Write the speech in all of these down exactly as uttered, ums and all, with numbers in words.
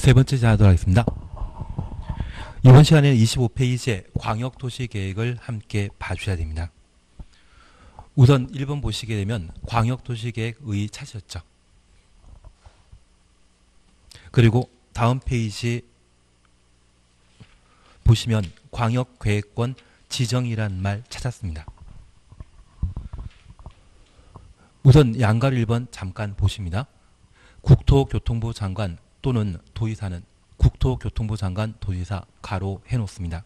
세 번째 자료도 하겠습니다. 이번 시간에는 이십오 페이지의 광역도시계획을 함께 봐주셔야 됩니다. 우선 일 번 보시게 되면 광역도시계획의 차시였죠. 그리고 다음 페이지 보시면 광역계획권 지정이란 말 찾았습니다. 우선 양가로 일 번 잠깐 보십니다. 국토교통부 장관 또는 도지사는 국토교통부 장관 도지사 가로 해놓습니다.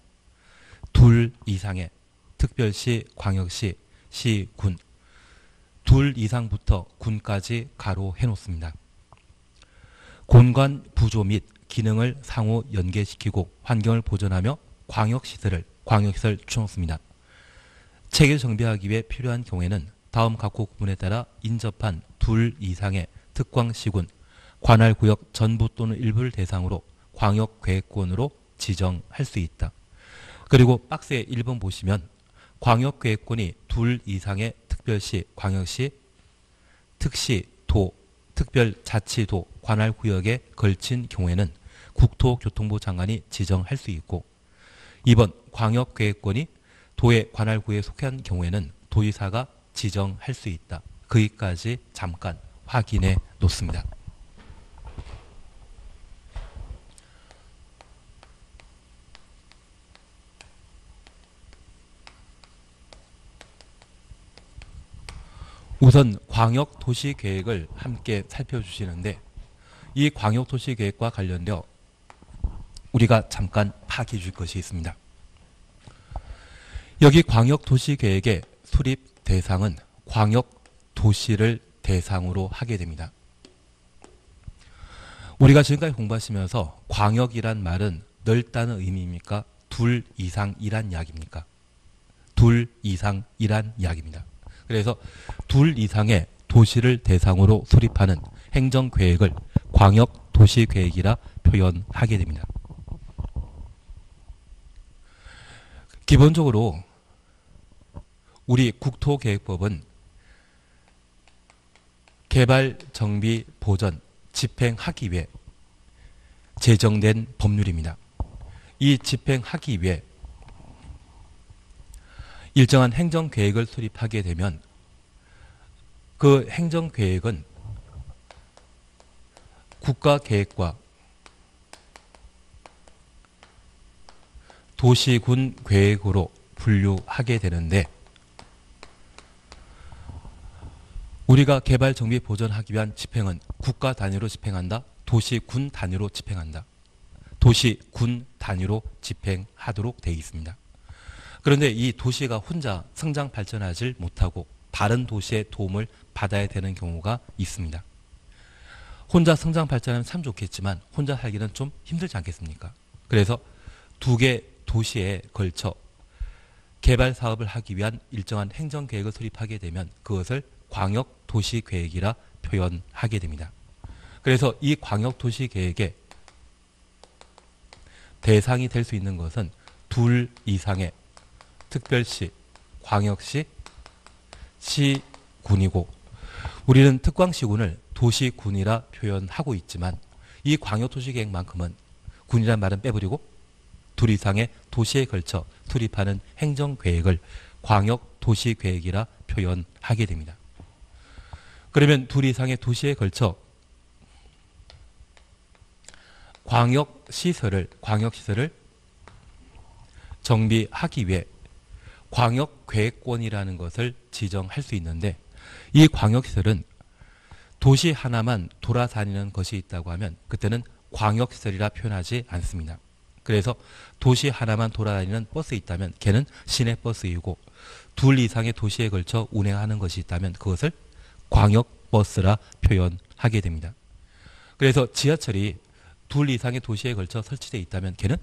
둘 이상의 특별시, 광역시, 시, 군, 둘 이상부터 군까지 가로 해놓습니다. 공간 부조 및 기능을 상호 연계시키고 환경을 보존하며 광역시설을 광역시설 추놓습니다. 체계를 정비하기 위해 필요한 경우에는 다음 각호 구분에 따라 인접한 둘 이상의 특광시군, 관할구역 전부 또는 일부를 대상으로 광역계획권으로 지정할 수 있다. 그리고 박스에 일 번 보시면 광역계획권이 둘 이상의 특별시, 광역시, 특시, 도, 특별자치도, 관할구역에 걸친 경우에는 국토교통부 장관이 지정할 수 있고, 이 번 광역계획권이 도의 관할구에 속한 경우에는 도지사가 지정할 수 있다. 거기까지 잠깐 확인해 놓습니다. 우선 광역도시계획을 함께 살펴주시는데, 이 광역도시계획과 관련되어 우리가 잠깐 파악해 줄 것이 있습니다. 여기 광역도시계획의 수립 대상은 광역도시를 대상으로 하게 됩니다. 우리가 지금까지 공부하시면서 광역이란 말은 넓다는 의미입니까? 둘 이상이란 이야기입니까? 둘 이상이란 이야기입니다. 그래서 둘 이상의 도시를 대상으로 수립하는 행정계획을 광역도시계획이라 표현하게 됩니다. 기본적으로 우리 국토계획법은 개발, 정비, 보전, 집행하기 위해 제정된 법률입니다. 이 집행하기 위해 일정한 행정계획을 수립하게 되면 그 행정계획은 국가계획과 도시군계획으로 분류하게 되는데, 우리가 개발, 정비, 보전하기 위한 집행은 국가 단위로 집행한다, 도시군 단위로 집행한다, 도시군 단위로 집행하도록 되어 있습니다. 그런데 이 도시가 혼자 성장 발전하지 못하고 다른 도시의 도움을 받아야 되는 경우가 있습니다. 혼자 성장 발전하면 참 좋겠지만 혼자 살기는 좀 힘들지 않겠습니까? 그래서 두 개 도시에 걸쳐 개발 사업을 하기 위한 일정한 행정계획을 수립하게 되면 그것을 광역도시계획이라 표현하게 됩니다. 그래서 이 광역도시계획의 대상이 될 수 있는 것은 둘 이상의 특별시, 광역시, 시군이고, 우리는 특광시군을 도시군이라 표현하고 있지만 이 광역도시계획만큼은 군이란 말은 빼버리고 둘 이상의 도시에 걸쳐 수립하는 행정계획을 광역도시계획이라 표현하게 됩니다. 그러면 둘 이상의 도시에 걸쳐 광역시설을, 광역시설을 정비하기 위해 광역계획권이라는 것을 지정할 수 있는데, 이 광역시설은 도시 하나만 돌아다니는 것이 있다고 하면 그때는 광역시설이라 표현하지 않습니다. 그래서 도시 하나만 돌아다니는 버스 있다면 걔는 시내버스이고, 둘 이상의 도시에 걸쳐 운행하는 것이 있다면 그것을 광역버스라 표현하게 됩니다. 그래서 지하철이 둘 이상의 도시에 걸쳐 설치되어 있다면 걔는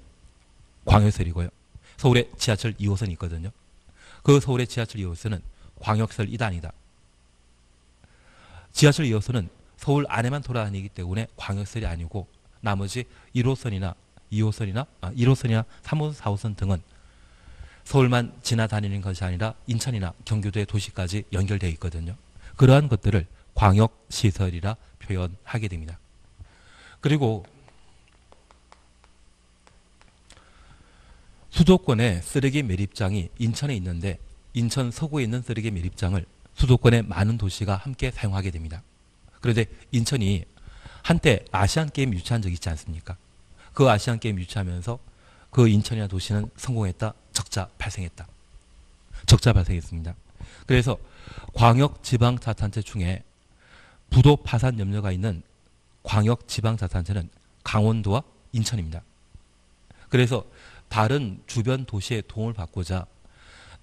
광역시설이고요. 서울에 지하철 이 호선이 있거든요. 그 서울의 지하철 이 호선은 광역시설 이 단이다. 지하철 이 호선은 서울 안에만 돌아다니기 때문에 광역시설이 아니고 나머지 일 호선이나 이 호선이나 아, 일 호선이나 삼 호선, 사 호선 등은 서울만 지나다니는 것이 아니라 인천이나 경기도의 도시까지 연결되어 있거든요. 그러한 것들을 광역시설이라 표현하게 됩니다. 그리고 수도권의 쓰레기 매립장이 인천에 있는데 인천 서구에 있는 쓰레기 매립장을 수도권의 많은 도시가 함께 사용하게 됩니다. 그런데 인천이 한때 아시안게임 유치한 적이 있지 않습니까? 그 아시안게임 유치하면서 그 인천이라는 도시는 성공했다, 적자 발생했다. 적자 발생했습니다. 그래서 광역지방자치단체 중에 부도 파산 염려가 있는 광역지방자치단체는 강원도와 인천입니다. 그래서 다른 주변 도시의 도움을 받고자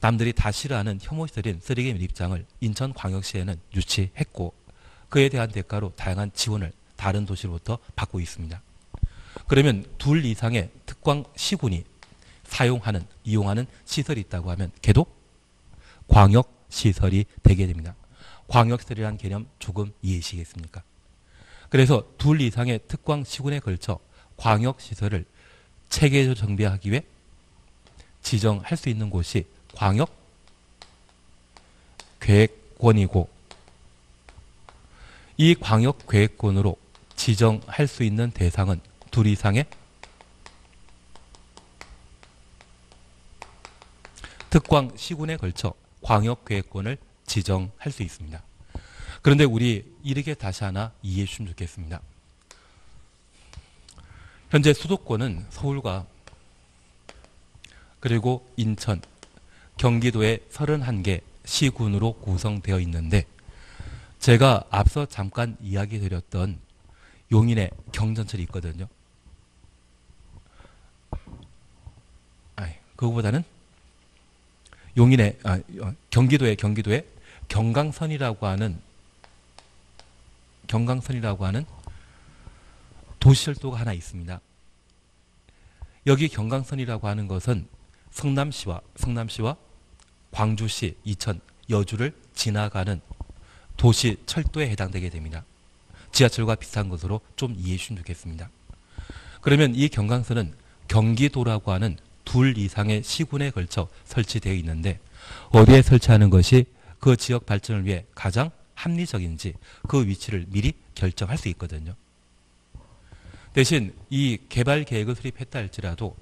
남들이 다 싫어하는 혐오시설인 쓰레기 매립장을 인천광역시에는 유치했고 그에 대한 대가로 다양한 지원을 다른 도시로부터 받고 있습니다. 그러면 둘 이상의 특광 시군이 사용하는, 이용하는 시설이 있다고 하면 걔도 광역시설이 되게 됩니다. 광역시설이라는 개념 조금 이해하시겠습니까? 그래서 둘 이상의 특광 시군에 걸쳐 광역시설을 체계적으로 정비하기 위해 지정할 수 있는 곳이 광역계획권이고 이 광역계획권으로 지정할 수 있는 대상은 둘 이상의 특광시군에 걸쳐 광역계획권을 지정할 수 있습니다. 그런데 우리 이렇게 다시 하나 이해해 주시면 좋겠습니다. 현재 수도권은 서울과 그리고 인천, 경기도의 삼십일 개 시군으로 구성되어 있는데 제가 앞서 잠깐 이야기 드렸던 용인에 경전철이 있거든요. 아니, 그거보다는 용인에 아, 경기도에 경기도에 경강선이라고 하는 경강선이라고 하는 도시철도가 하나 있습니다. 여기 경강선이라고 하는 것은 성남시와 성남시와 광주시, 이천, 여주를 지나가는 도시 철도에 해당되게 됩니다. 지하철과 비슷한 것으로 좀 이해해 주시면 좋겠습니다. 그러면 이 경강선은 경기도라고 하는 둘 이상의 시군에 걸쳐 설치되어 있는데 어디에 설치하는 것이 그 지역 발전을 위해 가장 합리적인지 그 위치를 미리 결정할 수 있거든요. 대신 이 개발 계획을 수립했다 할지라도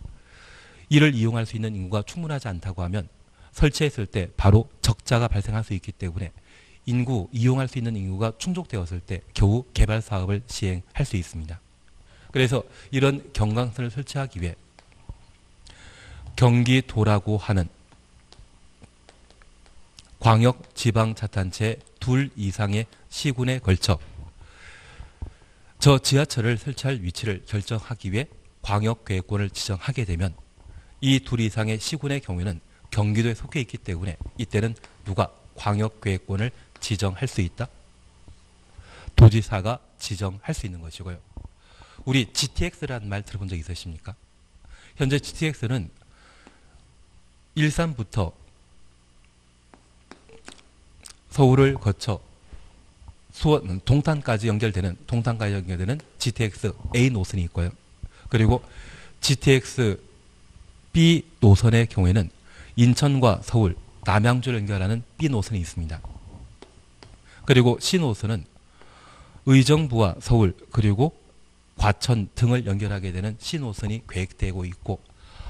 이를 이용할 수 있는 인구가 충분하지 않다고 하면 설치했을 때 바로 적자가 발생할 수 있기 때문에 인구, 이용할 수 있는 인구가 충족되었을 때 겨우 개발 사업을 시행할 수 있습니다. 그래서 이런 경강선을 설치하기 위해 경기도라고 하는 광역지방자치단체 둘 이상의 시군에 걸쳐 저 지하철을 설치할 위치를 결정하기 위해 광역계획권을 지정하게 되면 이 둘 이상의 시군의 경우에는 경기도에 속해 있기 때문에 이때는 누가 광역계획권을 지정할 수 있다? 도지사가 지정할 수 있는 것이고요. 우리 지티엑스라는 말 들어본 적 있으십니까? 현재 지티엑스는 일산부터 서울을 거쳐 수원, 동탄까지 연결되는 동탄까지 연결되는 지티엑스 에이 노선이 있고요. 그리고 지티엑스 비 노선의 경우에는 인천과 서울, 남양주를 연결하는 비 노선이 있습니다. 그리고 씨 노선은 의정부와 서울 그리고 과천 등을 연결하게 되는 씨 노선이 계획되고 있고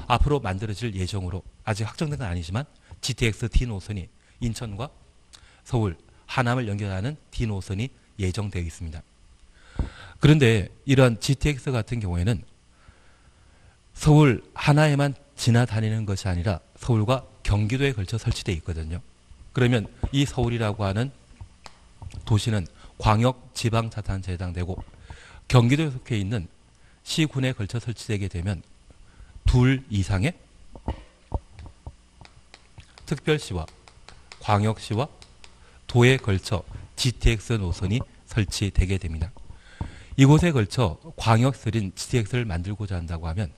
앞으로 만들어질 예정으로 아직 확정된 건 아니지만 지티엑스 디 노선이 인천과 서울, 하남을 연결하는 디 노선이 예정되어 있습니다. 그런데 이러한 지티엑스 같은 경우에는 서울 하나에만 지나다니는 것이 아니라 서울과 경기도에 걸쳐 설치되어 있거든요. 그러면 이 서울이라고 하는 도시는 광역지방자치단체에 해당되고 경기도에 속해 있는 시군에 걸쳐 설치되게 되면 둘 이상의 특별시와 광역시와 도에 걸쳐 지티엑스 노선이 설치되게 됩니다. 이곳에 걸쳐 광역시설인 지티엑스를 만들고자 한다고 하면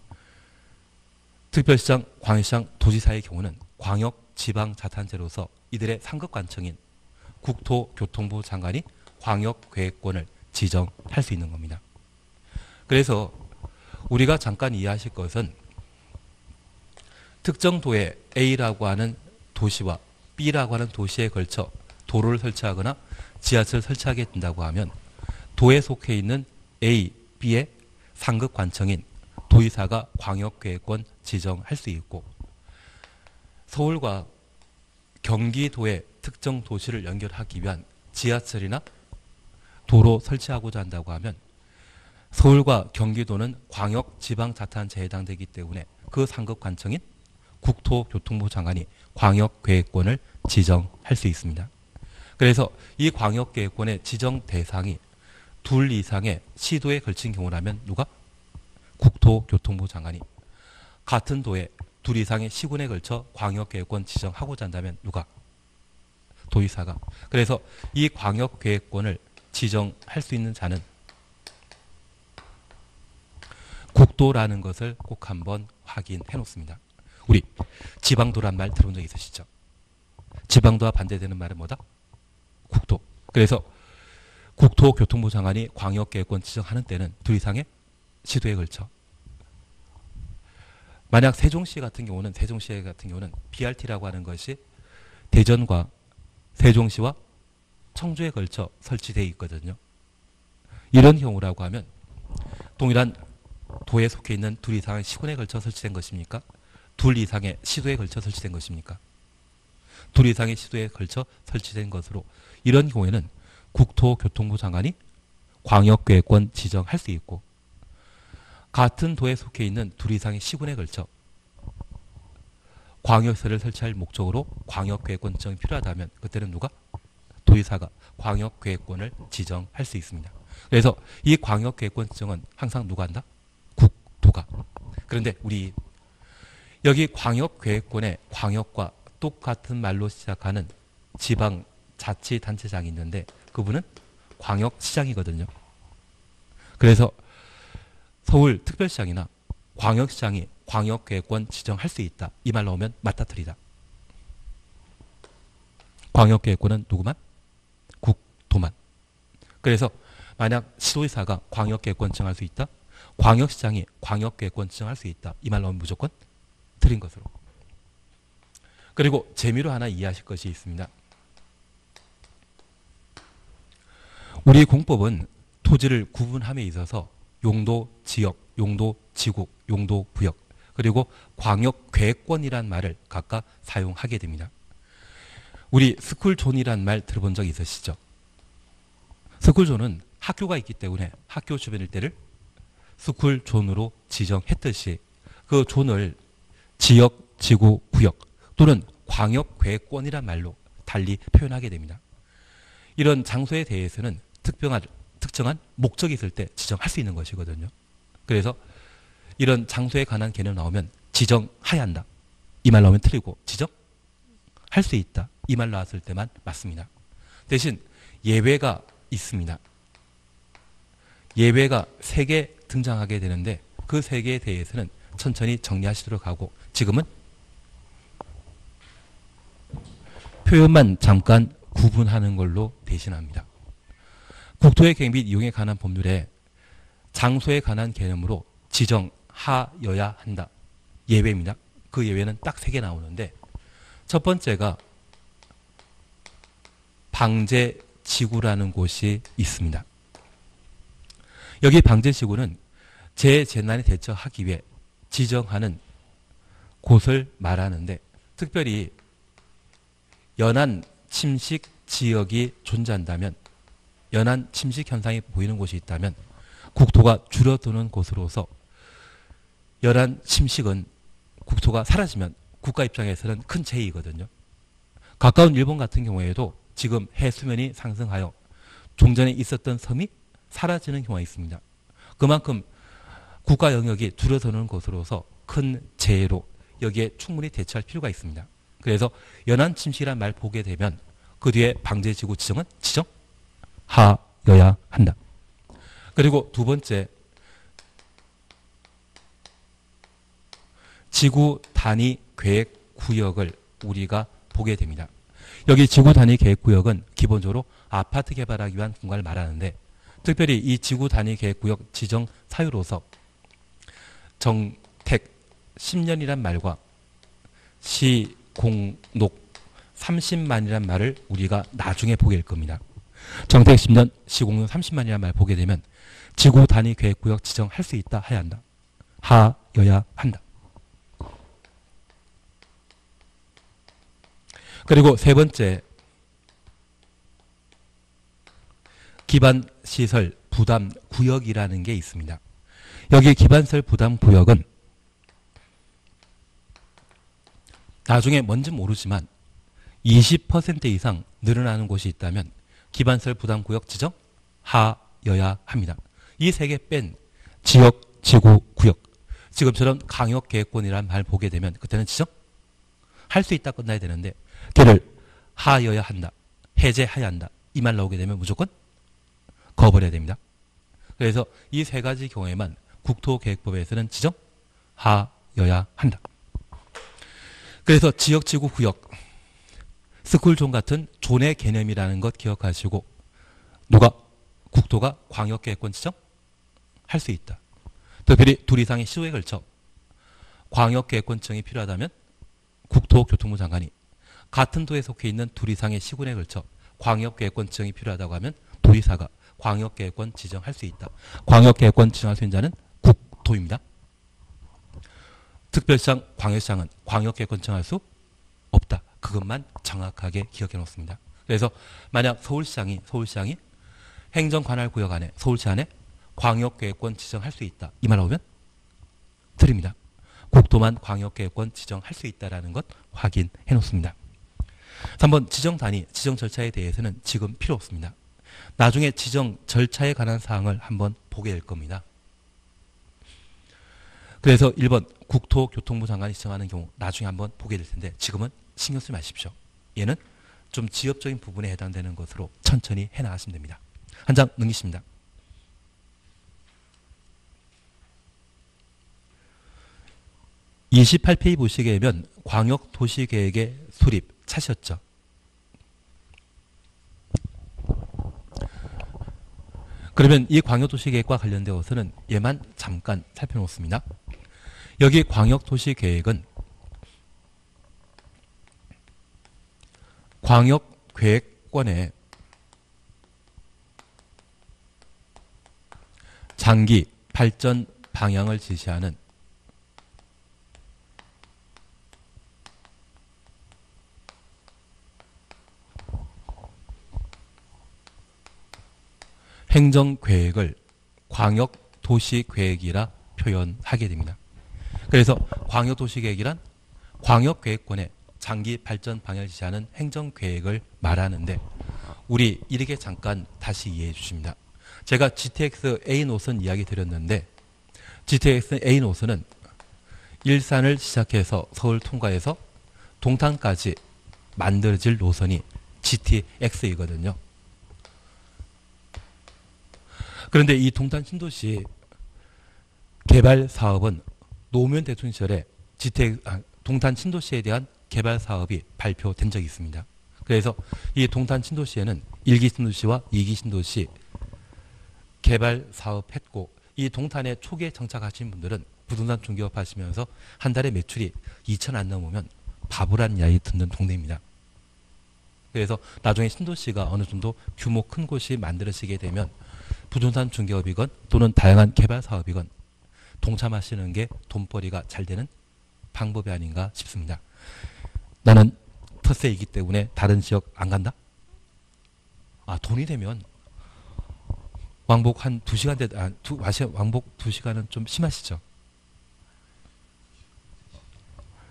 특별시장, 광역시장, 도지사의 경우는 광역지방자치단체로서 이들의 상급관청인 국토교통부 장관이 광역계획권을 지정할 수 있는 겁니다. 그래서 우리가 잠깐 이해하실 것은 특정 도에 A라고 하는 도시와 B라고 하는 도시에 걸쳐 도로를 설치하거나 지하철을 설치하게 된다고 하면 도에 속해 있는 A, B의 상급 관청인 도의사가 광역계획권 지정할 수 있고 서울과 경기도의 특정 도시를 연결하기 위한 지하철이나 도로 설치하고자 한다고 하면 서울과 경기도는 광역지방자치단체에 해당되기 때문에 그 상급 관청인 국토교통부 장관이 광역계획권을 지정할 수 있습니다. 그래서 이 광역계획권의 지정 대상이 둘 이상의 시도에 걸친 경우라면 누가? 국토교통부 장관이. 같은 도에 둘 이상의 시군에 걸쳐 광역계획권 지정하고자 한다면 누가? 도의사가. 그래서 이 광역계획권을 지정할 수 있는 자는 국도라는 것을 꼭 한번 확인해 놓습니다. 우리 지방도란 말 들어본 적 있으시죠? 지방도와 반대되는 말은 뭐다? 국도. 그래서 국토교통부 장관이 광역계획권 지정하는 때는 둘 이상의 시도에 걸쳐. 만약 세종시 같은 경우는 세종시 같은 경우는 비알티라고 하는 것이 대전과 세종시와 청주에 걸쳐 설치되어 있거든요. 이런 경우라고 하면 동일한 도에 속해 있는 둘 이상의 시군에 걸쳐 설치된 것입니까? 둘 이상의 시도에 걸쳐 설치된 것입니까? 둘 이상의 시도에 걸쳐 설치된 것으로, 이런 경우에는 국토교통부 장관이 광역계획권 지정할 수 있고, 같은 도에 속해 있는 둘 이상의 시군에 걸쳐 광역시설을 설치할 목적으로 광역계획권 지정이 필요하다면 그때는 누가? 도의사가 광역계획권을 지정할 수 있습니다. 그래서 이 광역계획권 지정은 항상 누가 한다? 국토가. 그런데 우리 여기 광역계획권의 광역과 똑같은 말로 시작하는 지방자치단체장이 있는데 그분은 광역시장이거든요. 그래서 서울특별시장이나 광역시장이 광역계획권 지정할 수 있다. 이 말 나오면 맞다틀리다. 광역계획권은 누구만? 국토만. 그래서 만약 시도의사가 광역계획권 지정할 수 있다, 광역시장이 광역계획권 지정할 수 있다, 이 말 나오면 무조건 틀린 것으로. 그리고 재미로 하나 이해하실 것이 있습니다. 우리 공법은 토지를 구분함에 있어서 용도 지역, 용도 지국, 용도 부역, 그리고 광역계획권이란 말을 각각 사용하게 됩니다. 우리 스쿨존이란 말 들어본 적 있으시죠? 스쿨존은 학교가 있기 때문에 학교 주변 일대를 스쿨존으로 지정했듯이 그 존을 지역, 지구, 구역 또는 광역계획권이란 말로 달리 표현하게 됩니다. 이런 장소에 대해서는 특별한 특정한 목적이 있을 때 지정할 수 있는 것이거든요. 그래서 이런 장소에 관한 개념 나오면 지정하야 한다, 이 말 나오면 틀리고 지정할 수 있다, 이 말 나왔을 때만 맞습니다. 대신 예외가 있습니다. 예외가 세 개 등장하게 되는데 그 세 개에 대해서는 천천히 정리하시도록 하고, 지금은 표현만 잠깐 구분하는 걸로 대신합니다. 국토의 계획 및 이용에 관한 법률에 장소에 관한 개념으로 지정하여야 한다. 예외입니다. 그 예외는 딱 세 개 나오는데, 첫 번째가 방제지구라는 곳이 있습니다. 여기 방제지구는 재재난에 대처하기 위해 지정하는 곳을 말하는데, 특별히 연안 침식 지역이 존재한다면, 연안 침식 현상이 보이는 곳이 있다면 국토가 줄어드는 곳으로서 연안 침식은 국토가 사라지면 국가 입장에서는 큰 재해이거든요. 가까운 일본 같은 경우에도 지금 해수면이 상승하여 종전에 있었던 섬이 사라지는 경우가 있습니다. 그만큼 국가 영역이 줄어드는 곳으로서 큰 재해로 여기에 충분히 대처할 필요가 있습니다. 그래서 연안 침식이란 말 보게 되면 그 뒤에 방제지구 지정은 지정? 하여야 한다. 그리고 두 번째, 지구 단위 계획 구역을 우리가 보게 됩니다. 여기 지구 단위 계획 구역은 기본적으로 아파트 개발하기 위한 공간을 말하는데, 특별히 이 지구 단위 계획 구역 지정 사유로서 정택 십 년이란 말과 시공록 삼십만이란 말을 우리가 나중에 보게 될 겁니다. 정택 십 년, 시공록 삼십만이라는 말 보게 되면 지구 단위 계획구역 지정할 수 있다, 해야 한다. 하여야 한다. 그리고 세 번째, 기반시설 부담구역이라는 게 있습니다. 여기 기반시설 부담구역은 나중에 뭔지 모르지만 이십 퍼센트 이상 늘어나는 곳이 있다면 기반시설 부담구역 지정 하여야 합니다. 이 세 개 뺀 지역, 지구, 구역, 지금처럼 광역계획권이라는 말 보게 되면 그때는 지정할 수 있다 끝나야 되는데 걔를 하여야 한다, 해제해야 한다 이 말 나오게 되면 무조건 거버려야 됩니다. 그래서 이 세 가지 경우에만 국토계획법에서는 지정하여야 한다. 그래서 지역, 지구, 구역, 스쿨존 같은 존의 개념이라는 것 기억하시고 누가? 국토가 광역계획권 지정할 수 있다. 특별히 둘 이상의 시도에 걸쳐 광역계획권 지정이 필요하다면 국토교통부 장관이 같은 도에 속해 있는 둘 이상의 시군에 걸쳐 광역계획권 지정이 필요하다고 하면 도의사가 광역계획권 지정할 수 있다. 광역계획권 지정할 수 있는 자는 국토입니다. 특별시장, 광역시장은 광역계획권 지정할 수 없다. 그것만 정확하게 기억해 놓습니다. 그래서 만약 서울시장이 서울시장이 행정관할구역 안에 서울시 안에 광역계획권 지정할 수 있다. 이 말 나오면 틀립니다. 국토만 광역계획권 지정할 수 있다는 것 확인해 놓습니다. 삼 번 지정단위, 지정 절차에 대해서는 지금 필요 없습니다. 나중에 지정 절차에 관한 사항을 한번 보게 될 겁니다. 그래서 일 번 국토교통부 장관이 지정하는 경우 나중에 한번 보게 될 텐데 지금은 신경 쓰지 마십시오. 얘는 좀 지엽적인 부분에 해당되는 것으로 천천히 해나가시면 됩니다. 한 장 넘기십니다. 이십팔 페이지 보시게 되면 광역도시계획의 수립 차시였죠. 그러면 이 광역도시계획과 관련되어서는 얘만 잠깐 살펴놓습니다. 여기 광역도시계획은 광역계획권의 장기 발전 방향을 지시하는 행정계획을 광역도시계획이라 표현하게 됩니다. 그래서 광역도시계획이란 광역계획권의 장기 발전 방향을 지시하는 행정계획을 말하는데 우리 이렇게 잠깐 다시 이해해 주십니다. 제가 지티엑스 에이 노선 이야기 드렸는데 지티엑스 에이 노선은 일산을 시작해서 서울 통과해서 동탄까지 만들어질 노선이 지티엑스이거든요. 그런데 이 동탄 신도시 개발 사업은 노무현 대통령 시절에 지티엑스, 아, 동탄 신도시에 대한 개발 사업이 발표된 적이 있습니다. 그래서 이 동탄 신도시에는 일 기 신도시와 이 기 신도시 개발 사업했고 이 동탄에 초기에 정착하신 분들은 부동산 중개업 하시면서 한 달에 매출이 이천 안 넘으면 바보란 이야기 듣는 동네입니다. 그래서 나중에 신도시가 어느 정도 규모 큰 곳이 만들어지게 되면 부동산 중개업이건 또는 다양한 개발 사업이건 동참하시는 게 돈벌이가 잘 되는 방법이 아닌가 싶습니다. 나는 터세이기 때문에 다른 지역 안 간다? 아, 돈이 되면 왕복 한 두 시간 대, 아, 두, 왕복 두 시간은 좀 심하시죠?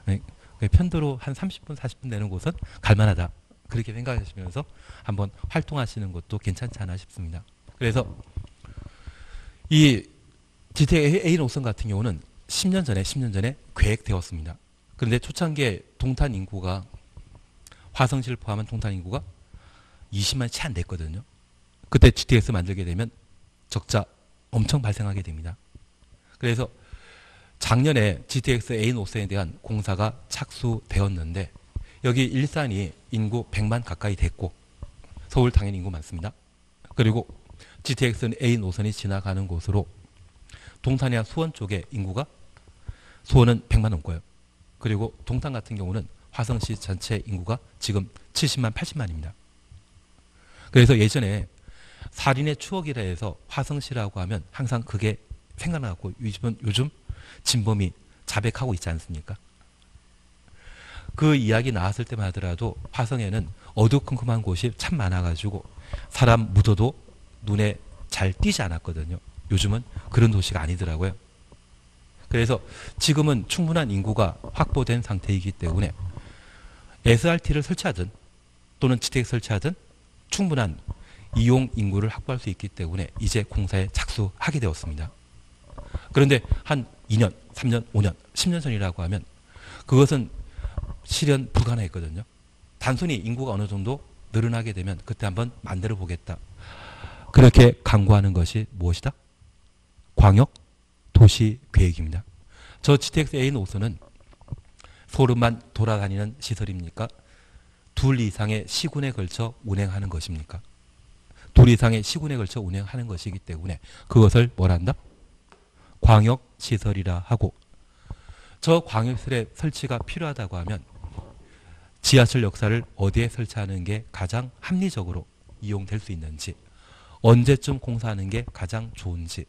네, 편도로 한 삼십 분, 사십 분 내는 곳은 갈만하다. 그렇게 생각하시면서 한번 활동하시는 것도 괜찮지 않나 싶습니다. 그래서 이 지티엑스 에이 노선 같은 경우는 십 년 전에 십 년 전에 계획되었습니다. 그런데 초창기에 동탄 인구가 화성시를 포함한 동탄 인구가 이십만 채 안 됐거든요. 그때 지티엑스 만들게 되면 적자 엄청 발생하게 됩니다. 그래서 작년에 지티엑스 에이 노선에 대한 공사가 착수되었는데 여기 일산이 인구 백만 가까이 됐고 서울 당연히 인구 많습니다. 그리고 지티엑스 에이 노선이 지나가는 곳으로 동탄이나 수원 쪽에 인구가 수원은 백만 넘고요. 그리고 동탄 같은 경우는 화성시 전체 인구가 지금 칠십만, 팔십만입니다. 그래서 예전에 살인의 추억이라 해서 화성시라고 하면 항상 그게 생각나고 요즘, 요즘 진범이 자백하고 있지 않습니까? 그 이야기 나왔을 때만 하더라도 화성에는 어두컴컴한 곳이 참 많아가지고 사람 묻어도 눈에 잘 띄지 않았거든요. 요즘은 그런 도시가 아니더라고요. 그래서 지금은 충분한 인구가 확보된 상태이기 때문에 에스알티를 설치하든 또는 지택 설치하든 충분한 이용 인구를 확보할 수 있기 때문에 이제 공사에 착수하게 되었습니다. 그런데 한 이 년, 삼 년, 오 년, 십 년 전이라고 하면 그것은 실현 불가능했거든요. 단순히 인구가 어느 정도 늘어나게 되면 그때 한번 만들어 보겠다. 그렇게 강구하는 것이 무엇이다? 광역 도시 계획입니다. 저 지티엑스 에이 노선은 서울만 돌아다니는 시설입니까? 둘 이상의 시군에 걸쳐 운행하는 것입니까? 둘 이상의 시군에 걸쳐 운행하는 것이기 때문에 그것을 뭐란다? 광역시설이라 하고, 저 광역시설의 설치가 필요하다고 하면 지하철 역사를 어디에 설치하는 게 가장 합리적으로 이용될 수 있는지, 언제쯤 공사하는 게 가장 좋은지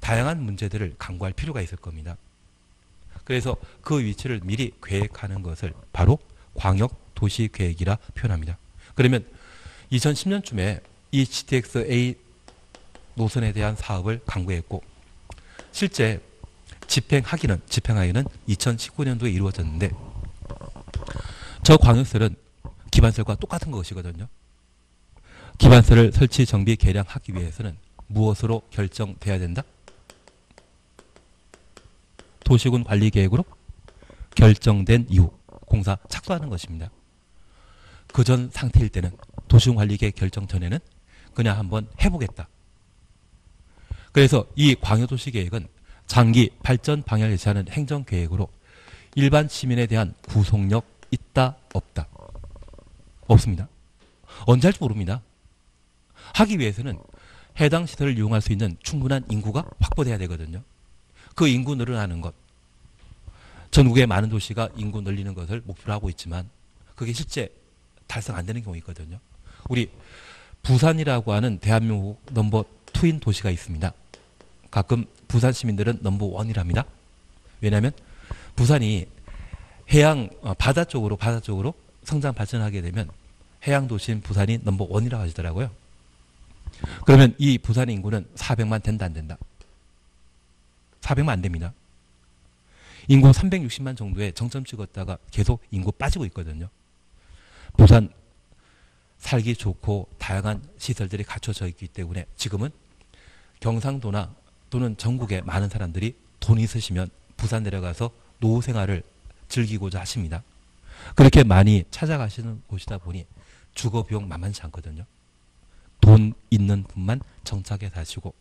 다양한 문제들을 강구할 필요가 있을 겁니다. 그래서 그 위치를 미리 계획하는 것을 바로 광역도시계획이라 표현합니다. 그러면 이천십 년쯤에 이 지티엑스 에이 노선에 대한 사업을 강구했고, 실제 집행하기는, 집행하기는 이천십구 년도에 이루어졌는데, 저 광역시설은 기반설과 똑같은 것이거든요. 기반설을 설치, 정비, 개량하기 위해서는 무엇으로 결정돼야 된다? 도시군 관리계획으로 결정된 이후 공사 착수하는 것입니다. 그 전 상태일 때는, 도시군 관리계획 결정 전에는 그냥 한번 해보겠다. 그래서 이 광역도시계획은 장기 발전 방향을 제시하는 행정계획으로 일반 시민에 대한 구속력 있다 없다? 없습니다. 언제 할지 모릅니다. 하기 위해서는 해당 시설을 이용할 수 있는 충분한 인구가 확보돼야 되거든요. 그 인구 늘어나는 것, 전국의 많은 도시가 인구 늘리는 것을 목표로 하고 있지만 그게 실제 달성 안 되는 경우가 있거든요. 우리 부산이라고 하는 대한민국 넘버 투인 도시가 있습니다. 가끔 부산 시민들은 넘버 원이랍니다. 왜냐하면 부산이 해양, 바다 쪽으로, 바다 쪽으로 성장 발전하게 되면 해양 도시인 부산이 넘버 원이라고 하시더라고요. 그러면 이 부산 인구는 사백만 된다 안 된다? 사백만 안 됩니다. 인구 삼백육십만 정도에 정점 찍었다가 계속 인구 빠지고 있거든요. 부산 살기 좋고 다양한 시설들이 갖춰져 있기 때문에 지금은 경상도나 또는 전국의 많은 사람들이 돈 있으시면 부산 내려가서 노후 생활을 즐기고자 하십니다. 그렇게 많이 찾아가시는 곳이다 보니 주거 비용 만만치 않거든요. 돈 있는 분만 정착해 사시고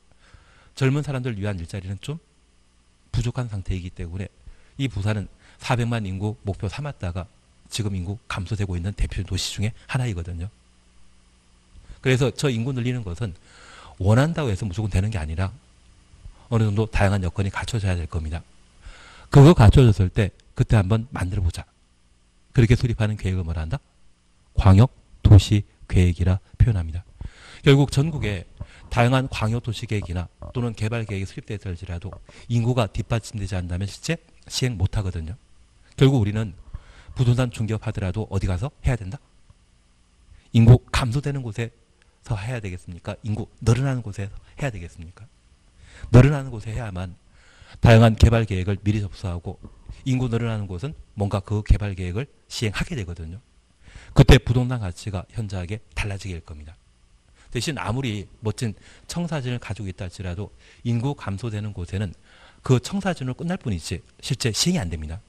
젊은 사람들 위한 일자리는 좀 부족한 상태이기 때문에 이 부산은 사백만 인구 목표 삼았다가 지금 인구 감소되고 있는 대표 도시 중에 하나이거든요. 그래서 저 인구 늘리는 것은 원한다고 해서 무조건 되는 게 아니라 어느 정도 다양한 여건이 갖춰져야 될 겁니다. 그거 갖춰졌을 때 그때 한번 만들어보자. 그렇게 수립하는 계획을 뭐라 한다? 광역도시계획이라 표현합니다. 결국 전국에 다양한 광역도시계획이나 또는 개발계획이 수립되더라도 인구가 뒷받침되지 않는다면 실제 시행 못하거든요. 결국 우리는 부동산 중개업하더라도 어디 가서 해야 된다? 인구 감소되는 곳에서 해야 되겠습니까? 인구 늘어나는 곳에서 해야 되겠습니까? 늘어나는 곳에 해야만 다양한 개발계획을 미리 접수하고 인구 늘어나는 곳은 뭔가 그 개발계획을 시행하게 되거든요. 그때 부동산 가치가 현저하게 달라지게 될 겁니다. 대신 아무리 멋진 청사진을 가지고 있다 할지라도 인구 감소되는 곳에는 그 청사진으로 끝날 뿐이지 실제 시행이 안 됩니다.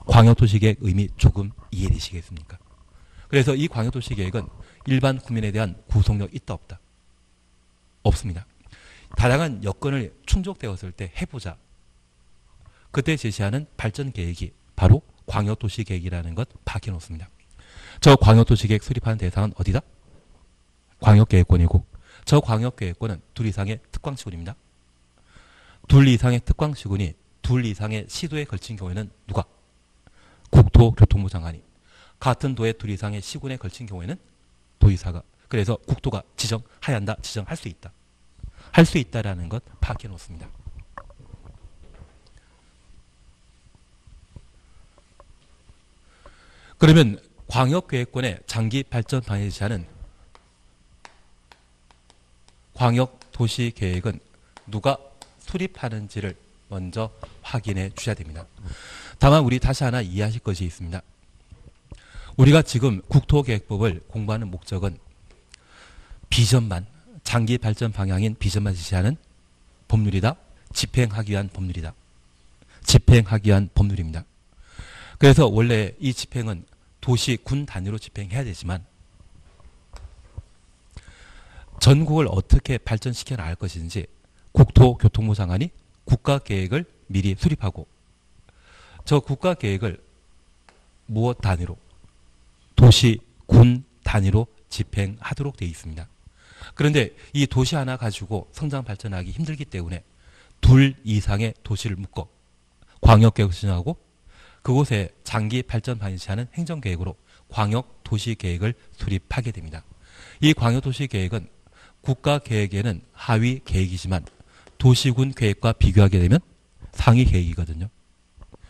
광역도시계획 의미 조금 이해되시겠습니까? 그래서 이 광역도시계획은 일반 국민에 대한 구속력 있다 없다? 없습니다. 다양한 여건을 충족되었을 때 해보자. 그때 제시하는 발전계획이 바로 광역도시계획이라는 것 밝혀놓습니다. 저 광역도시계획 수립하는 대상은 어디다? 광역계획권이고, 저 광역계획권은 둘 이상의 특광시군입니다. 둘 이상의 특광시군이 둘 이상의 시도에 걸친 경우에는 누가? 국토교통부 장관이. 같은 도에 둘 이상의 시군에 걸친 경우에는 도의사가. 그래서 국토가 지정해야 한다, 지정할 수 있다. 할 수 있다라는 것 파악해 놓습니다. 그러면 광역계획권의 장기 발전 방향을 제시하는 광역도시계획은 누가 수립하는지를 먼저 확인해 주셔야 됩니다. 다만 우리 다시 하나 이해하실 것이 있습니다. 우리가 지금 국토계획법을 공부하는 목적은 비전만, 장기 발전 방향인 비전만 제시하는 법률이다. 집행하기 위한 법률이다. 집행하기 위한 법률입니다. 그래서 원래 이 집행은 도시, 군 단위로 집행해야 되지만 전국을 어떻게 발전시켜 나갈 것인지 국토교통부 장관이 국가계획을 미리 수립하고 저 국가계획을 무엇 단위로? 도시, 군 단위로 집행하도록 되어 있습니다. 그런데 이 도시 하나 가지고 성장 발전하기 힘들기 때문에 둘 이상의 도시를 묶어 광역계획을 수정하고 그곳에 장기 발전 방향을 제시하는 행정계획으로 광역도시계획을 수립하게 됩니다. 이 광역도시계획은 국가계획에는 하위 계획이지만 도시군 계획과 비교하게 되면 상위 계획이거든요.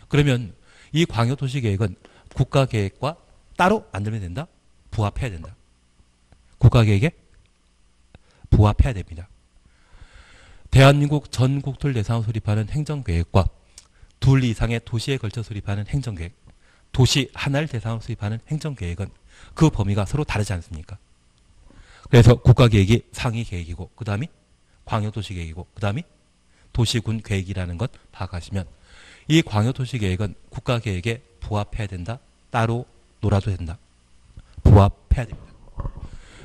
그러면 이 광역도시계획은 국가계획과 따로 만들면 된다? 부합해야 된다. 국가계획에 부합해야 됩니다. 대한민국 전국토를 대상으로 수립하는 행정계획과 둘 이상의 도시에 걸쳐 수립하는 행정계획, 도시 하나를 대상으로 수립하는 행정계획은 그 범위가 서로 다르지 않습니까? 그래서 국가계획이 상위계획이고 그 다음이 광역도시계획이고 그 다음이 도시군계획이라는 것 파악하시면 이 광역도시계획은 국가계획에 부합해야 된다. 따로 놀아도 된다. 부합해야 됩니다.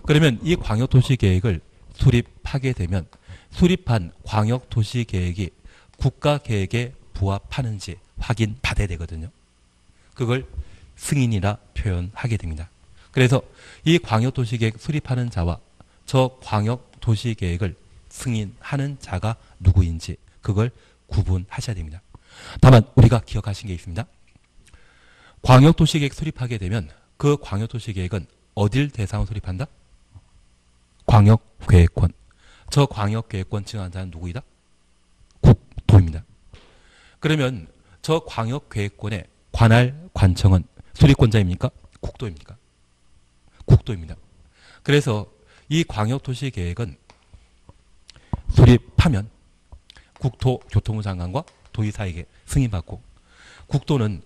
그러면 이 광역도시계획을 수립하게 되면 수립한 광역도시계획이 국가계획에 부합하는지 확인받아야 되거든요. 그걸 승인이라 표현하게 됩니다. 그래서 이 광역도시계획 수립하는 자와 저 광역도시계획을 승인하는 자가 누구인지 그걸 구분하셔야 됩니다. 다만 우리가 기억하신 게 있습니다. 광역도시계획 수립하게 되면 그 광역도시계획은 어딜 대상으로 수립한다? 광역계획권. 저 광역계획권 지정한 자는 누구이다? 국토입니다. 그러면 저 광역계획권의 관할 관청은 수립권자입니까? 국토입니까? 국토입니다. 그래서 이 광역도시계획은 수립하면 국토교통부 장관과 도의사에게 승인받고 국토는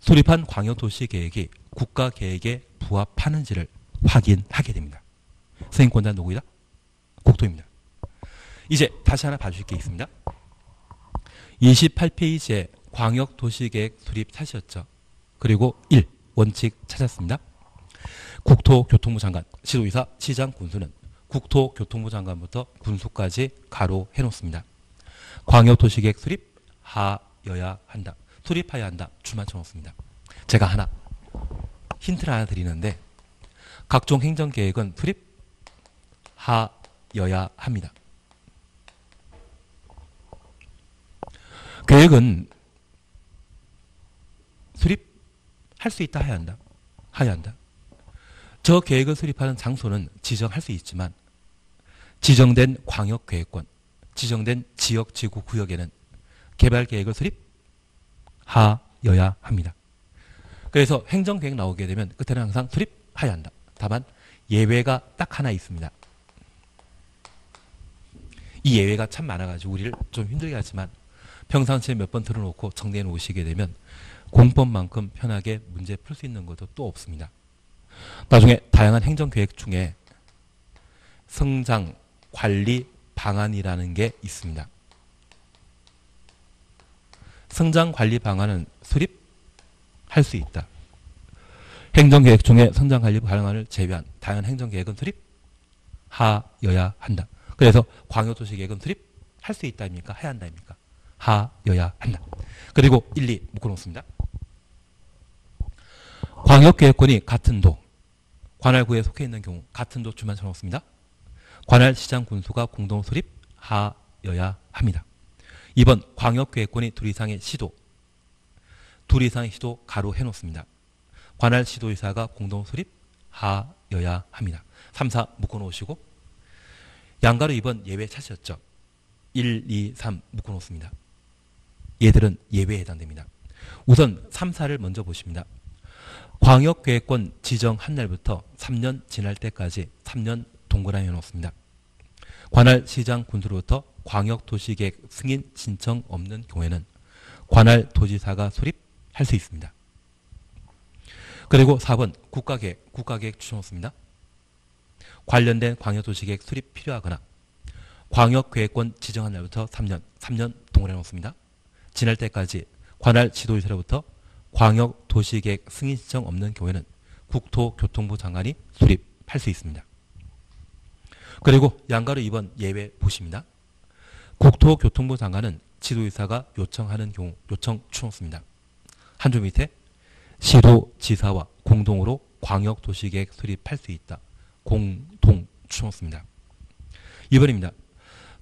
수립한 광역도시계획이 국가계획에 부합하는지를 확인하게 됩니다. 승인권자는 누구이다? 국토입니다. 이제 다시 하나 봐주실 게 있습니다. 이십팔 페이지에 광역도시계획 수립 찾으셨죠? 그리고 일. 원칙 찾았습니다. 국토교통부 장관, 시도의사, 시장, 군수는 국토교통부 장관부터 군수까지 가로 해놓습니다. 광역도시계획 수립 하여야 한다. 수립하여야 한다. 줄만 쳐놓습니다. 제가 하나 힌트를 하나 드리는데 각종 행정계획은 수립하여야 합니다. 계획은 수립할 수 있다. 해야 한다. 하여야 한다. 저 계획을 수립하는 장소는 지정할 수 있지만 지정된 광역계획권, 지정된 지역, 지구, 구역에는 개발계획을 수립하여야 합니다. 그래서 행정계획 나오게 되면 끝에는 항상 수립하여야 한다. 다만 예외가 딱 하나 있습니다. 이 예외가 참 많아가지고 우리를 좀 힘들게 하지만 평상시에 몇 번 들어놓고 정리해 놓으시게 되면 공법만큼 편하게 문제 풀 수 있는 것도 또 없습니다. 나중에 다양한 행정계획 중에 성장 관리 방안이라는 게 있습니다. 성장 관리 방안은 수립할 수 있다. 행정계획 중에 성장 관리 방안을 제외한 다양한 행정계획은 수립하여야 한다. 그래서 광역도시계획은 수립할 수 있다입니까? 해야 한다입니까? 하여야 한다. 그리고 일, 이 묶어놓습니다. 광역계획권이 같은 도, 관할구에 속해 있는 경우 같은 도 줄만 적어놓습니다. 관할시장 군수가 공동 수립하여야 합니다. 이 번 광역계획권이 둘 이상의 시도, 둘 이상의 시도 가로 해놓습니다. 관할시도의사가 공동 수립하여야 합니다. 삼, 사 묶어놓으시고 양가로 이 번 예외 찾으셨죠? 일, 이, 삼 묶어놓습니다. 얘들은 예외에 해당됩니다. 우선 삼, 사를 먼저 보십니다. 광역계획권 지정한 날부터 삼 년 지날 때까지 삼 년 동그라미 해놓습니다. 관할 시장 군수로부터 광역도시계획 승인 신청 없는 경우에는 관할 도지사가 수립할 수 있습니다. 그리고 사 번 국가계획, 국가계획 추천없습니다. 관련된 광역도시계획 수립 필요하거나 광역계획권 지정한 날부터 삼 년, 삼 년 동그라미 놓습니다. 지날 때까지 관할 지도지사로부터 광역도시계획 승인 신청 없는 경우에는 국토교통부 장관이 수립할 수 있습니다. 그리고 양가로 이 번 예외 보시입니다. 국토교통부 장관은 지도지사가 요청하는 경우 요청 추천없습니다. 한 줄 밑에 시도지사와 공동으로 광역도시계획 수립할 수 있다. 공동 추천없습니다. 이 번입니다.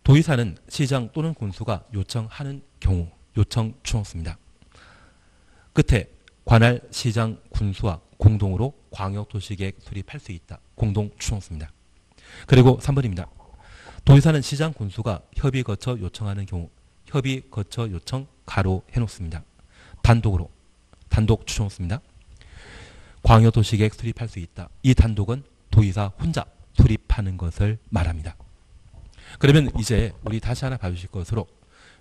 도지사는 시장 또는 군수가 요청하는 경우 요청 추천없습니다. 끝에 관할 시장 군수와 공동으로 광역도시계획 수립할 수 있다. 공동 추천없습니다. 그리고 삼 번입니다. 도지사는 시장 군수가 협의 거쳐 요청하는 경우 협의 거쳐 요청 가로 해놓습니다. 단독으로 단독 추천없습니다. 광역도시계획 수립할 수 있다. 이 단독은 도지사 혼자 수립하는 것을 말합니다. 그러면 이제 우리 다시 하나 봐주실 것으로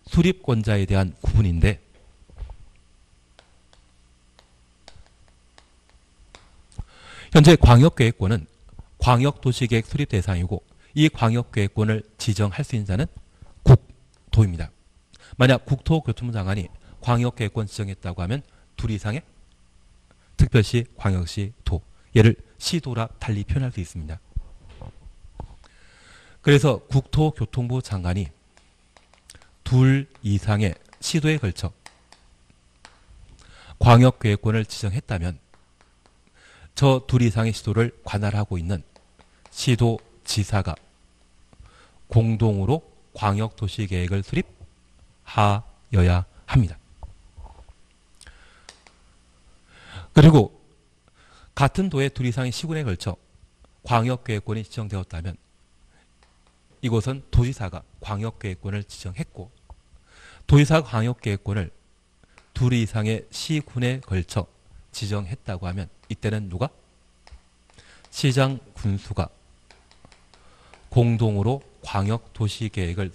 수립권자에 대한 구분인데 현재 광역계획권은 광역도시계획 수립 대상이고 이 광역계획권을 지정할 수 있는 자는 국토입니다. 만약 국토교통부 장관이 광역계획권 지정했다고 하면 둘 이상의 특별시, 광역시, 도 얘를 시도라 달리 표현할 수 있습니다. 그래서 국토교통부 장관이 둘 이상의 시도에 걸쳐 광역계획권을 지정했다면 저 둘 이상의 시도를 관할하고 있는 시도지사가 공동으로 광역도시계획을 수립하여야 합니다. 그리고 같은 도의 둘 이상의 시군에 걸쳐 광역계획권이 지정되었다면 이곳은 도지사가 광역계획권을 지정했고 도지사가 광역계획권을 둘 이상의 시군에 걸쳐 지정했다고 하면 이때는 누가? 시장 군수가 공동으로 광역도시계획을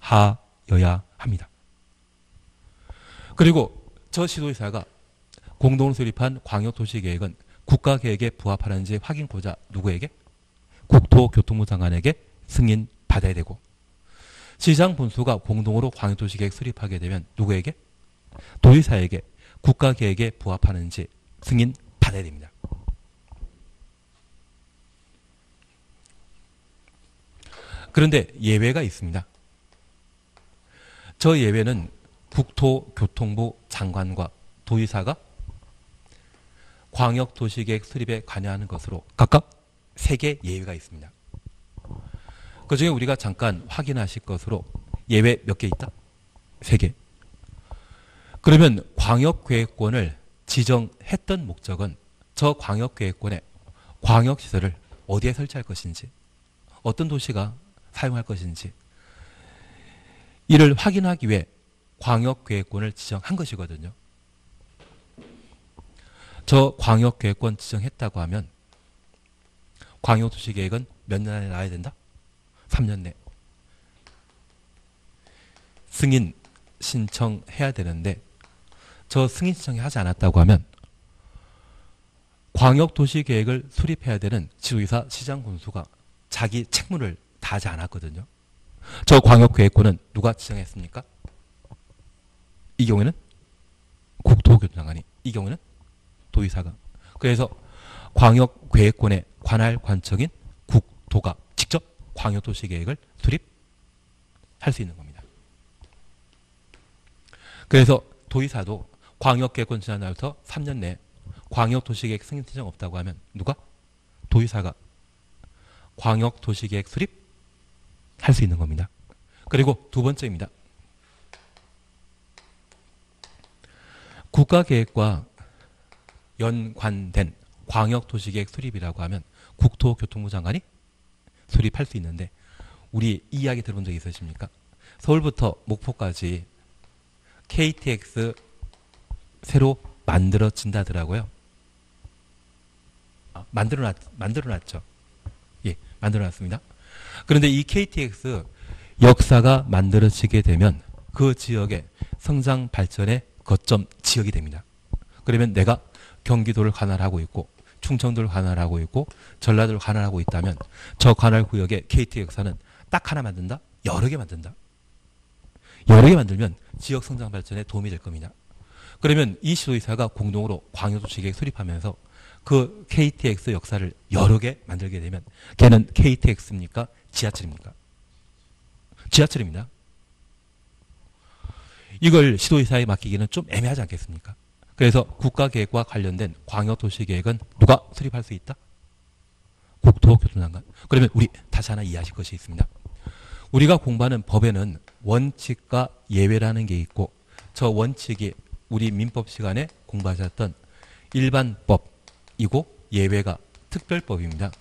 수립하여야 합니다. 그리고 저 시도지사가 공동으로 수립한 광역도시계획은 국가계획에 부합하는지 확인고자 누구에게? 국토교통부 장관에게 승인 받아야 되고 시장 군수가 공동으로 광역도시계획 수립하게 되면 누구에게? 도지사에게 국가계획에 부합하는지 승인 받아야 됩니다. 그런데 예외가 있습니다. 저 예외는 국토교통부 장관과 도지사가 광역도시계획 수립에 관여하는 것으로 각각 세 개 예외가 있습니다. 그중에 우리가 잠깐 확인하실 것으로 예외 몇 개 있다? 세 개. 그러면 광역계획권을 지정했던 목적은 저 광역계획권에 광역시설을 어디에 설치할 것인지 어떤 도시가 사용할 것인지 이를 확인하기 위해 광역계획권을 지정한 것이거든요. 저 광역계획권 지정했다고 하면 광역도시계획은 몇 년 안에 나와야 된다? 삼 년 내. 승인 신청해야 되는데 저 승인 신청이 하지 않았다고 하면 광역도시계획을 수립해야 되는 지도지사 시장 군수가 자기 책무를 다하지 않았거든요. 저 광역계획권은 누가 지정했습니까? 이 경우에는 국토교통장관이, 이 경우에는 도지사가. 그래서 광역계획권의 관할 관청인 국토가 직접 광역도시계획을 수립할 수 있는 겁니다. 그래서 도지사도 광역계획권 지난 날부터 삼 년 내에 광역도시계획 승인 신청 없다고 하면 누가? 도지사가 광역도시계획 수립할 수 있는 겁니다. 그리고 두 번째입니다. 국가계획과 연관된 광역도시계획 수립이라고 하면 국토교통부 장관이 수립할 수 있는데 우리 이 이야기 들어본 적 있으십니까? 서울부터 목포까지 케이티엑스 새로 만들어진다더라고요. 만들어놨, 만들어놨죠. 예, 만들어놨습니다. 그런데 이 케이티엑스 역사가 만들어지게 되면 그 지역의 성장 발전의 거점 지역이 됩니다. 그러면 내가 경기도를 관할하고 있고 충청도를 관할하고 있고 전라도를 관할하고 있다면 저 관할 구역의 케이티엑스는 딱 하나 만든다? 여러 개 만든다. 여러 개 만들면 지역 성장 발전에 도움이 될 겁니다. 그러면 이 시도의회가 공동으로 광역도시계획 수립하면서 그 케이티엑스 역사를 여러 개 만들게 되면 걔는 케이티엑스입니까? 지하철입니까? 지하철입니다. 이걸 시도의회에 맡기기는 좀 애매하지 않겠습니까? 그래서 국가계획과 관련된 광역도시계획은 누가 수립할 수 있다? 국토교통장관. 그러면 우리 다시 하나 이해하실 것이 있습니다. 우리가 공부하는 법에는 원칙과 예외라는 게 있고, 저 원칙이 우리 민법 시간에 공부하셨던 일반법이고 예외가 특별법입니다.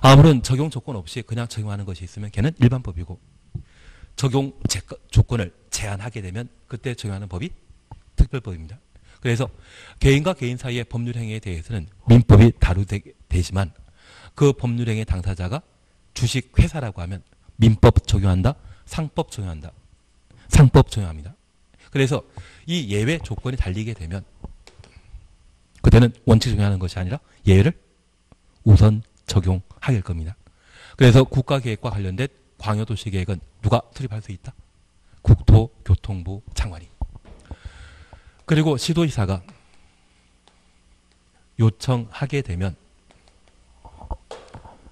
아무런 적용 조건 없이 그냥 적용하는 것이 있으면 걔는 일반법이고, 적용 조건을 제한하게 되면 그때 적용하는 법이 특별법입니다. 그래서 개인과 개인 사이의 법률 행위에 대해서는 민법이 다루되지만 그 법률 행위 당사자가 주식회사라고 하면 민법 적용한다, 상법 적용한다. 상법 적용합니다. 그래서 이 예외 조건이 달리게 되면 그때는 원칙 적용하는 것이 아니라 예외를 우선 적용하게 될 겁니다. 그래서 국가계획과 관련된 광역도시계획은 누가 수립할 수 있다? 국토교통부 장관이. 그리고 시도지사가 요청하게 되면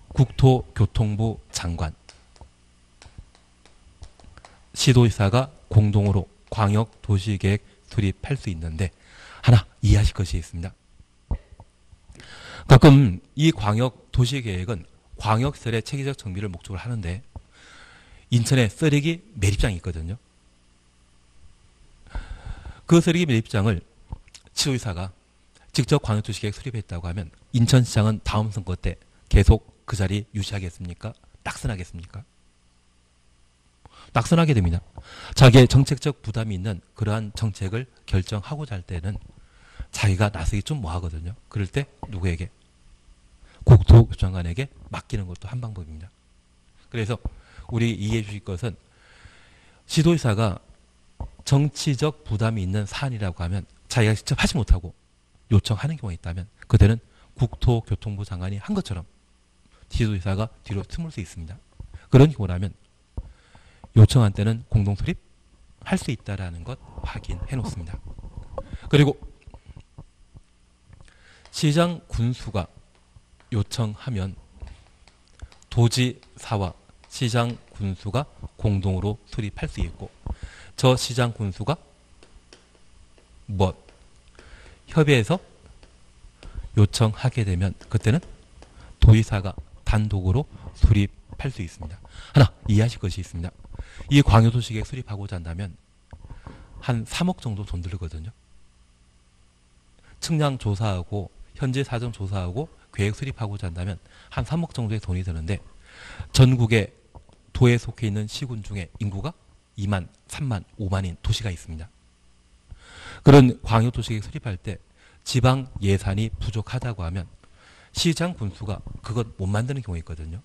국토교통부 장관, 시도지사가 공동으로 광역도시계획 수립할 수 있는데 하나 이해하실 것이 있습니다. 가끔 이 광역도시계획은 광역시설의 체계적 정비를 목적으로 하는데 인천에 쓰레기 매립장이 있거든요. 그 쓰레기 매립장을 시도지사가 직접 광역도시계획 수립했다고 하면 인천시장은 다음 선거 때 계속 그 자리 유지하겠습니까? 낙선하겠습니까? 낙선하게 됩니다. 자기의 정책적 부담이 있는 그러한 정책을 결정하고자 할 때는 자기가 나서기 좀 뭐하거든요. 그럴 때 누구에게? 국토교통장관에게 맡기는 것도 한 방법입니다. 그래서 우리 이해해 주실 것은 시도지사가 정치적 부담이 있는 사안이라고 하면 자기가 직접 하지 못하고 요청하는 경우가 있다면 그때는 국토교통부 장관이 한 것처럼 시도지사가 뒤로 숨을 수 있습니다. 그런 경우라면 요청한 때는 공동수립 할 수 있다라는 것 확인해 놓습니다. 그리고 시장 군수가 요청하면 도지사와 시장 군수가 공동으로 수립할 수 있고, 저 시장 군수가 무엇? 협의해서 요청하게 되면 그때는 도지사가 단독으로 수립할 수 있습니다. 하나 이해하실 것이 있습니다. 이 광역도시계획 수립하고자 한다면 한 삼억 정도 돈 들거든요. 측량 조사하고 현재 사정 조사하고 계획 수립하고자 한다면 한 삼억 정도의 돈이 드는데 전국의 도에 속해 있는 시군 중에 인구가 이만, 삼만, 오만인 도시가 있습니다. 그런 광역도시계획 수립할 때 지방 예산이 부족하다고 하면 시장 군수가 그것 못 만드는 경우가 있거든요.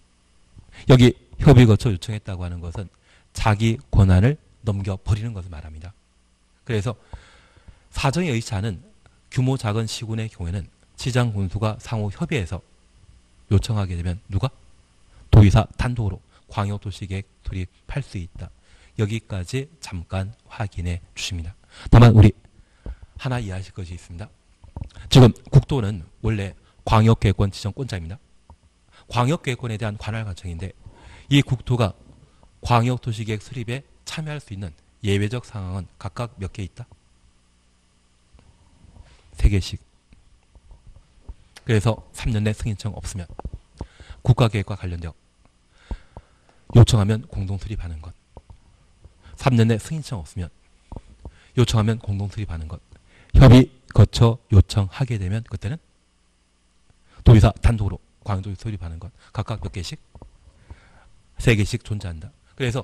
여기 협의 거쳐 요청했다고 하는 것은 자기 권한을 넘겨버리는 것을 말합니다. 그래서 사정에 의치 않은 규모 작은 시군의 경우에는 시장 군수가 상호 협의해서 요청하게 되면 누가? 도의사 단독으로 광역도시계획 수립할 수 있다. 여기까지 잠깐 확인해 주십니다. 다만 우리 하나 이해하실 것이 있습니다. 지금 국도는 원래 광역계획권 지정권자입니다. 광역계획권에 대한 관할 관청인데 이 국토가 광역도시계획 수립에 참여할 수 있는 예외적 상황은 각각 몇 개 있다? 세 개씩. 그래서 삼 년 내 승인청 없으면 국가계획과 관련되어 요청하면 공동수립하는 것, 삼 년 내 승인청 없으면 요청하면 공동수립하는 것, 협의 거쳐 요청하게 되면 그때는 도의사 단독으로 광역도시 수립하는 것, 각각 몇 개씩? 세 개씩 존재한다. 그래서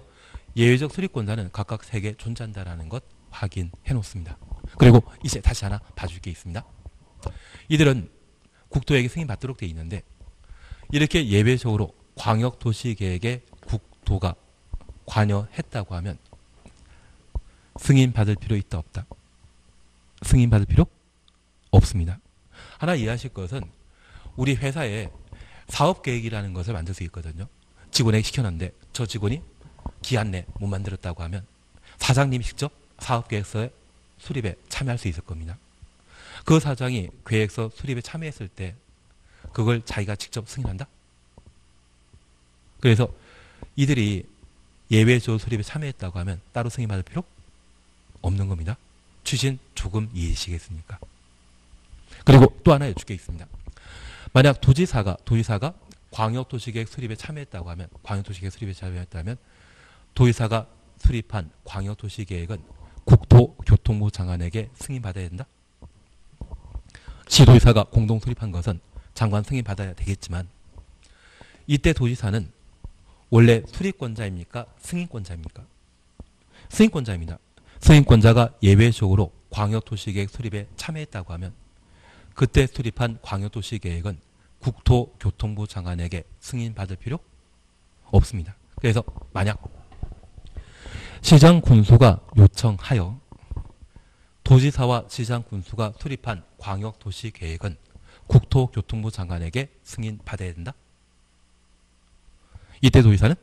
예외적 수립권자는 각각 세 개 존재한다라는 것 확인해 놓습니다. 그리고 이제 다시 하나 봐줄 게 있습니다. 이들은 국토에게 승인받도록 되어 있는데 이렇게 예외적으로 광역도시계획에 국토가 관여했다고 하면 승인받을 필요 있다 없다? 승인받을 필요 없습니다. 하나 이해하실 것은 우리 회사에 사업계획이라는 것을 만들 수 있거든요. 직원에게 시켜놨는데 저 직원이 기한 내 못 만들었다고 하면 사장님이 직접 사업계획서의 수립에 참여할 수 있을 겁니다. 그 사장이 계획서 수립에 참여했을 때 그걸 자기가 직접 승인한다? 그래서 이들이 예외조 수립에 참여했다고 하면 따로 승인받을 필요 없는 겁니다. 취지는 조금 이해하시겠습니까? 그리고 또 하나 여쭙게 있습니다. 만약 도지사가 도지사가 광역도시계획 수립에 참여했다고 하면 광역도시계획 수립에 참여했다면 도지사가 수립한 광역도시계획은 국토교통부 장관에게 승인받아야 된다? 시도지사가 공동 수립한 것은 장관 승인받아야 되겠지만 이때 도지사는 원래 수립권자입니까? 승인권자입니까? 승인권자입니다. 승인권자가 예외적으로 광역도시계획 수립에 참여했다고 하면 그때 수립한 광역도시계획은 국토교통부 장관에게 승인받을 필요 없습니다. 그래서 만약 시장 군수가 요청하여 도지사와 시장 군수가 수립한 광역도시계획은 국토교통부 장관에게 승인받아야 된다? 이때 도지사는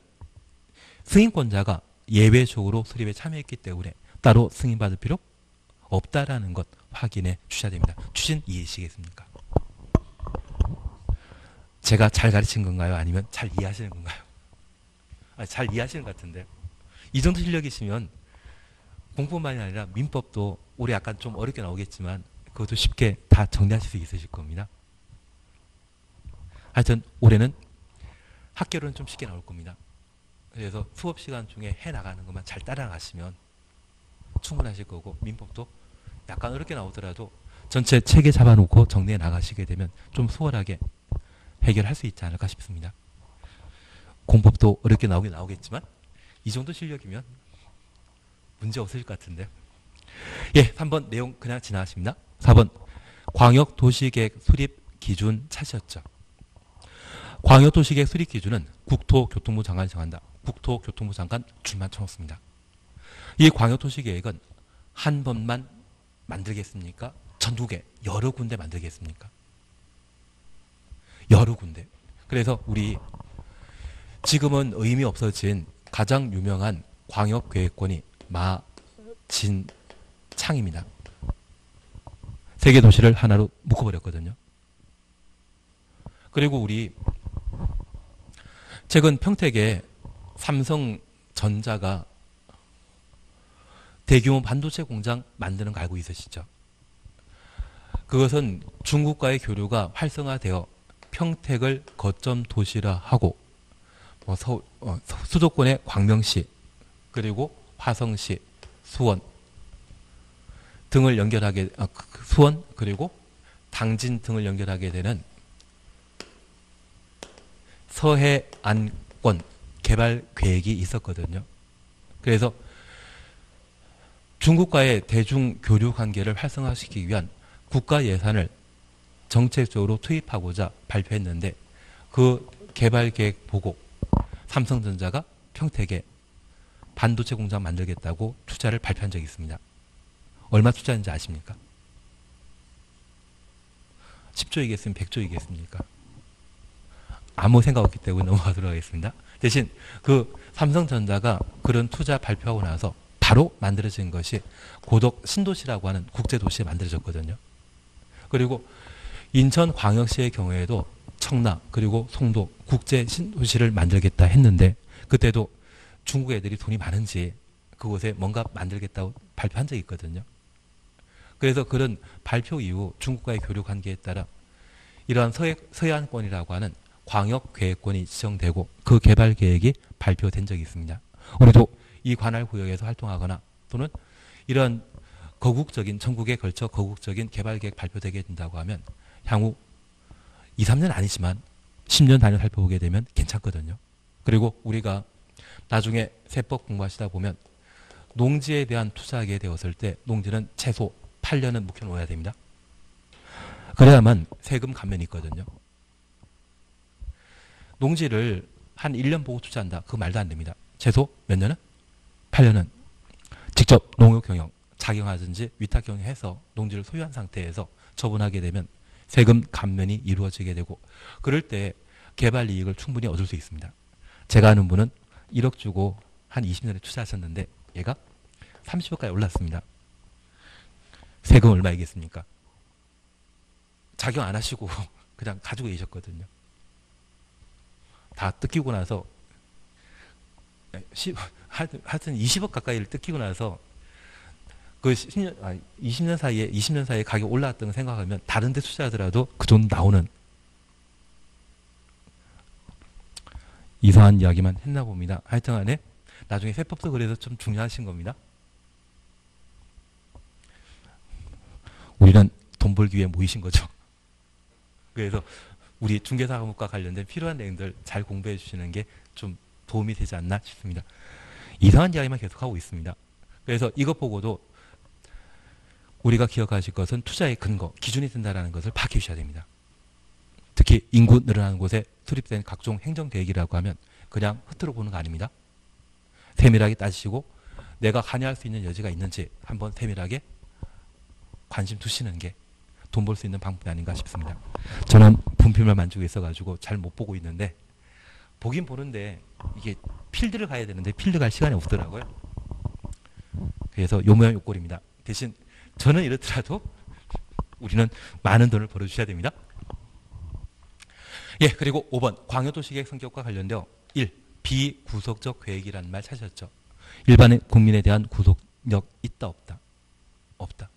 승인권자가 예외적으로 수립에 참여했기 때문에 따로 승인받을 필요 없다라는 것 확인해 주셔야 됩니다. 추진 이해하시겠습니까? 제가 잘 가르친 건가요? 아니면 잘 이해하시는 건가요? 아니, 잘 이해하시는 것 같은데요. 이 정도 실력이시면 공부만이 아니라 민법도 올해 약간 좀 어렵게 나오겠지만 그것도 쉽게 다 정리하실 수 있으실 겁니다. 하여튼 올해는 학교로는 좀 쉽게 나올 겁니다. 그래서 수업 시간 중에 해나가는 것만 잘 따라가시면 충분하실 거고 민법도 약간 어렵게 나오더라도 전체 책에 잡아놓고 정리해 나가시게 되면 좀 수월하게 해결할 수 있지 않을까 싶습니다. 공법도 어렵게 나오긴 나오겠지만 이 정도 실력이면 문제 없을 것 같은데요. 예, 삼 번 내용 그냥 지나가십니다. 사 번 광역도시계획 수립 기준 찾으셨죠. 광역도시계획 수립 기준은 국토교통부 장관이 정한다. 국토교통부 장관 줄만 쳐놓습니다. 이 광역도시계획은 한 번만 만들겠습니까? 전국에 여러 군데 만들겠습니까? 여러 군데. 그래서 우리 지금은 의미 없어진 가장 유명한 광역계획권이 마진창입니다. 세 개 도시를 하나로 묶어버렸거든요. 그리고 우리 최근 평택에 삼성전자가 대규모 반도체 공장 만드는 거 알고 있으시죠? 그것은 중국과의 교류가 활성화되어 평택을 거점 도시라 하고 뭐 서울, 어, 수도권의 광명시 그리고 화성시, 수원 등을 연결하게 아, 수원 그리고 당진 등을 연결하게 되는 서해안권 개발 계획이 있었거든요. 그래서 중국과의 대중교류 관계를 활성화시키기 위한 국가 예산을 정책적으로 투입하고자 발표했는데 그 개발 계획 보고 삼성전자가 평택에 반도체 공장 만들겠다고 투자를 발표한 적이 있습니다. 얼마 투자인지 아십니까? 십 조이겠습니까? 백 조이겠습니까? 아무 생각 없기 때문에 넘어가도록 하겠습니다. 대신 그 삼성전자가 그런 투자 발표하고 나서 바로 만들어진 것이 고덕 신도시라고 하는 국제도시에 만들어졌거든요. 그리고 인천광역시의 경우에도 청라 그리고 송도 국제신도시를 만들겠다 했는데 그때도 중국 애들이 돈이 많은지 그곳에 뭔가 만들겠다고 발표한 적이 있거든요. 그래서 그런 발표 이후 중국과의 교류 관계에 따라 이러한 서해, 서해안권이라고 하는 광역계획권이 지정되고 그 개발 계획이 발표된 적이 있습니다. 우리도 이 관할 구역에서 활동하거나 또는 이런 거국적인 전국에 걸쳐 거국적인 개발 계획 발표되게 된다고 하면 향후 이, 삼 년 아니지만 십 년 단위로 살펴보게 되면 괜찮거든요. 그리고 우리가 나중에 세법 공부하시다 보면 농지에 대한 투자하게 되었을 때 농지는 최소 팔 년은 묵혀놓아야 됩니다. 그래야만 세금 감면이 있거든요. 농지를 한 일 년 보고 투자한다. 그거 말도 안 됩니다. 최소 몇 년은? 팔 년은 직접 농업경영, 자경하든지 위탁경영해서 농지를 소유한 상태에서 처분하게 되면 세금 감면이 이루어지게 되고, 그럴 때 개발 이익을 충분히 얻을 수 있습니다. 제가 아는 분은 일억 주고 한 이십 년에 투자하셨는데 얘가 삼십억까지 올랐습니다. 세금 얼마이겠습니까? 작용 안 하시고 그냥 가지고 계셨거든요. 다 뜯기고 나서 하여튼 이십억 가까이를 뜯기고 나서 그 십 년, 아니 이십 년 사이에 이십 년 사이에 가격 올라왔던 거 생각하면 다른 데 투자하더라도 그 돈 나오는 이상한 이야기만 했나 봅니다. 하여튼 간에 나중에 세법도 그래서 좀 중요하신 겁니다. 우리는 돈 벌기 위해 모이신 거죠. 그래서 우리 중개사과목과 관련된 필요한 내용들 잘 공부해 주시는 게 좀 도움이 되지 않나 싶습니다. 이상한 이야기만 계속하고 있습니다. 그래서 이것 보고도 우리가 기억하실 것은 투자의 근거, 기준이 된다는 것을 파악해 주셔야 됩니다. 특히 인구 늘어나는 곳에 수립된 각종 행정계획이라고 하면 그냥 흩트러 보는 거 아닙니다. 세밀하게 따지시고 내가 관여할 수 있는 여지가 있는지 한번 세밀하게 관심 두시는 게 돈 벌 수 있는 방법이 아닌가 싶습니다. 저는 분필만 만지고 있어가지고 잘 못 보고 있는데, 보긴 보는데 이게 필드를 가야 되는데 필드 갈 시간이 없더라고요. 그래서 요 모양 요 꼴입니다. 대신 저는 이렇더라도 우리는 많은 돈을 벌어주셔야 됩니다. 예, 그리고 오 번 광역도시계획 성격과 관련되어 일. 비구속적 계획이라는 말 찾으셨죠. 일반의 국민에 대한 구속력 있다 없다? 없다.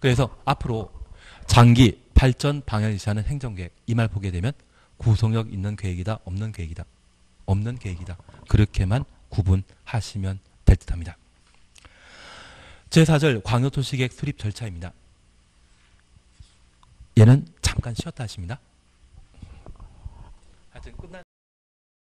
그래서 앞으로 장기 발전 방향을 제시하는 행정계획, 이 말 보게 되면 구속력 있는 계획이다, 없는 계획이다, 없는 계획이다, 그렇게만 구분하시면 될 듯합니다. 제사 절 광역도시계획 수립 절차입니다. 얘는 잠깐 쉬었다 하십니다. 하여튼 끝난